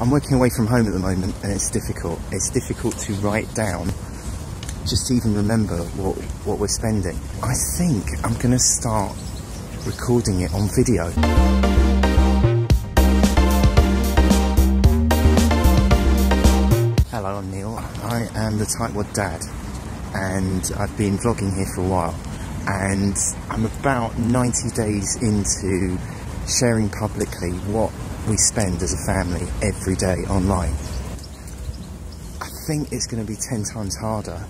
I'm working away from home at the moment, and it's difficult. It's difficult to write down, just even remember what we're spending. I think I'm going to start recording it on video. Hello, I'm Neil. I am the Tightwad Dad, and I've been vlogging here for a while, and I'm about 90 days into sharing publicly what we spend as a family every day online. I think it's going to be 10 times harder,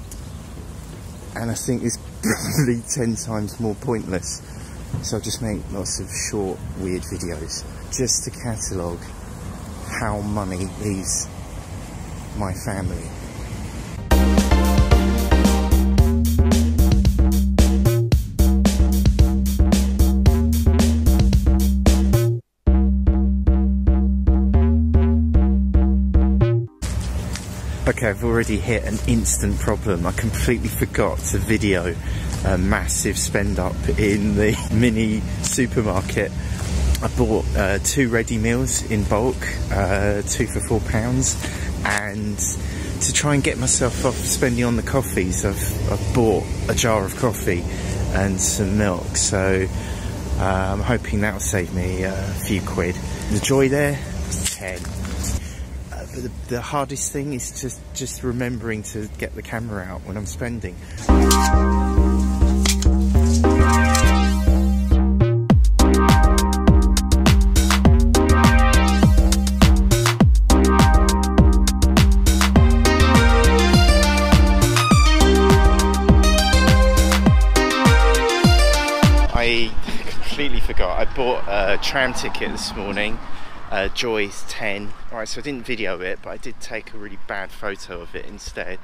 and I think it's probably 10 times more pointless, so I'll just make lots of short weird videos just to catalogue how money leaves my family. Okay, I've already hit an instant problem. I completely forgot to video a massive spend up in the mini supermarket. I bought 2 ready meals in bulk, 2 for £4, and to try and get myself off spending on the coffees, I've bought a jar of coffee and some milk, so I'm hoping that'll save me a few quid. The joy there was 10. The hardest thing is just remembering to get the camera out when I'm spending. I completely forgot. I bought a tram ticket this morning. Joy's 10. Alright, so I didn't video it, but I did take a really bad photo of it instead.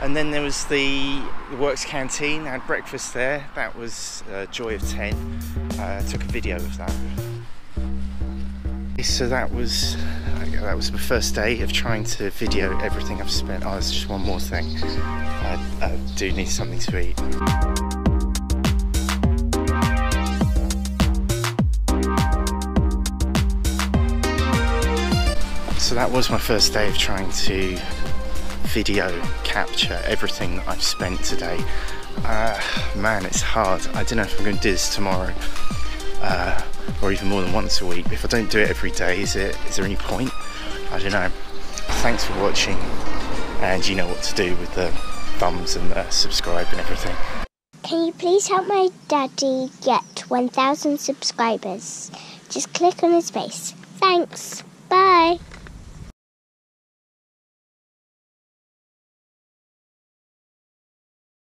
And then there was the Works canteen. I had breakfast there. That was Joy of 10. I took a video of that. So that was my first day of trying to video everything I've spent. Oh, there's just one more thing. I do need something to eat. So that was my first day of trying to video capture everything that I've spent today. Man, it's hard. I don't know if I'm going to do this tomorrow, or even more than once a week. If I don't do it every day, is there any point? I don't know. Thanks for watching, and you know what to do with the thumbs and the subscribe and everything. Can you please help my daddy get 1,000 subscribers? Just click on his face. Thanks.